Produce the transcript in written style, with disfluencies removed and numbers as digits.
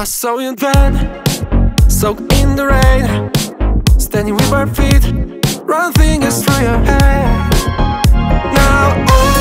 I saw you then, soaked in the rain, standing with my feet, running fingers through your hair. Now